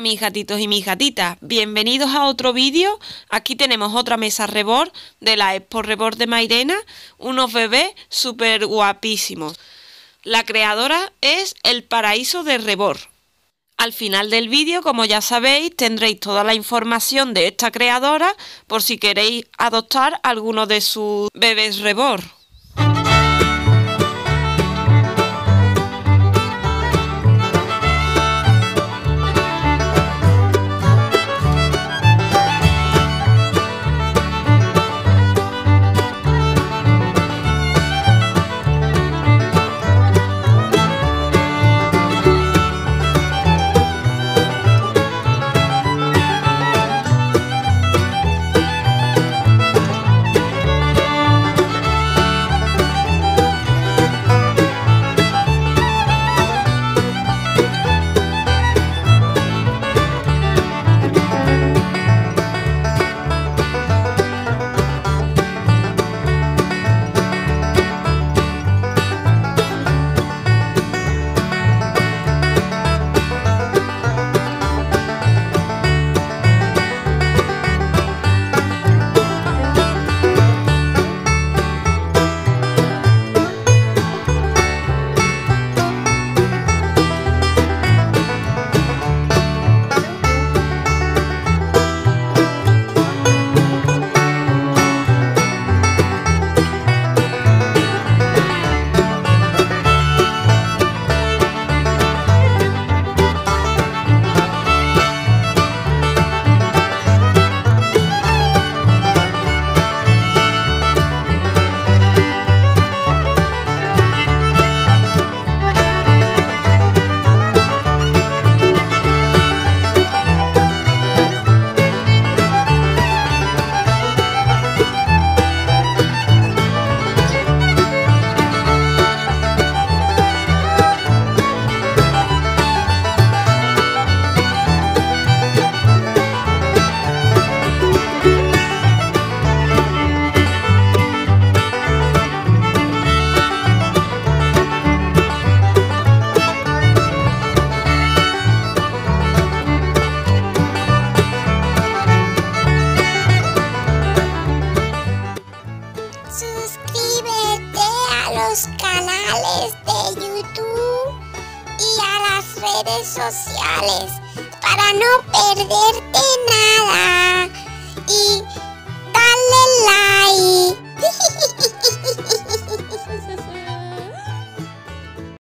Hola mis gatitos y mis gatitas, bienvenidos a otro vídeo. Aquí tenemos otra mesa Rebor de la Expo Rebor de Mairena, unos bebés súper guapísimos. La creadora es El Paraíso de Rebor. Al final del vídeo, como ya sabéis, tendréis toda la información de esta creadora por si queréis adoptar alguno de sus bebés Rebor. Suscríbete a los canales de YouTube y a las redes sociales para no perderte nada.